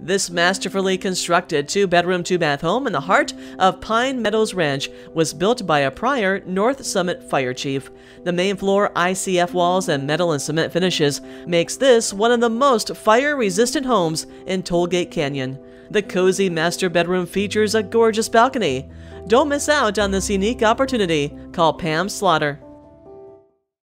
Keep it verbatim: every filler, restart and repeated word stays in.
This masterfully constructed two-bedroom, two-bath home in the heart of Pine Meadows Ranch was built by a prior North Summit fire chief. The main floor I C F walls and metal and cement finishes makes this one of the most fire-resistant homes in Tollgate Canyon. The cozy master bedroom features a gorgeous balcony. Don't miss out on this unique opportunity. Call Pam Slaughter.